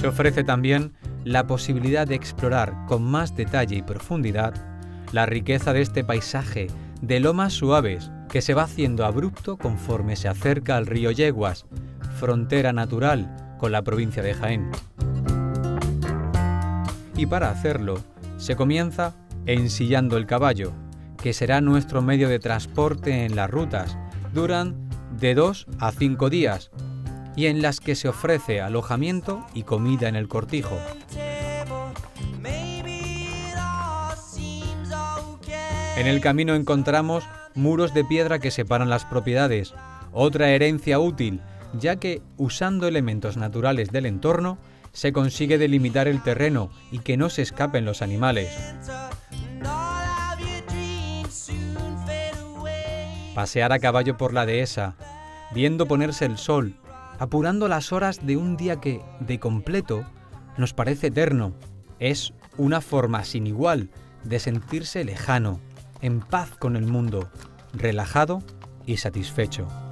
Se ofrece también la posibilidad de explorar con más detalle y profundidad la riqueza de este paisaje de lomas suaves que se va haciendo abrupto conforme se acerca al río Yeguas, frontera natural con la provincia de Jaén. Y para hacerlo, se comienza ensillando el caballo, que será nuestro medio de transporte en las rutas, duran de 2 a 5 días, y en las que se ofrece alojamiento y comida en el cortijo. En el camino encontramos muros de piedra que separan las propiedades, otra herencia útil, ya que usando elementos naturales del entorno se consigue delimitar el terreno y que no se escapen los animales. Pasear a caballo por la dehesa, viendo ponerse el sol, apurando las horas de un día que, de completo, nos parece eterno. Es una forma sin igual de sentirse lejano, en paz con el mundo, relajado y satisfecho.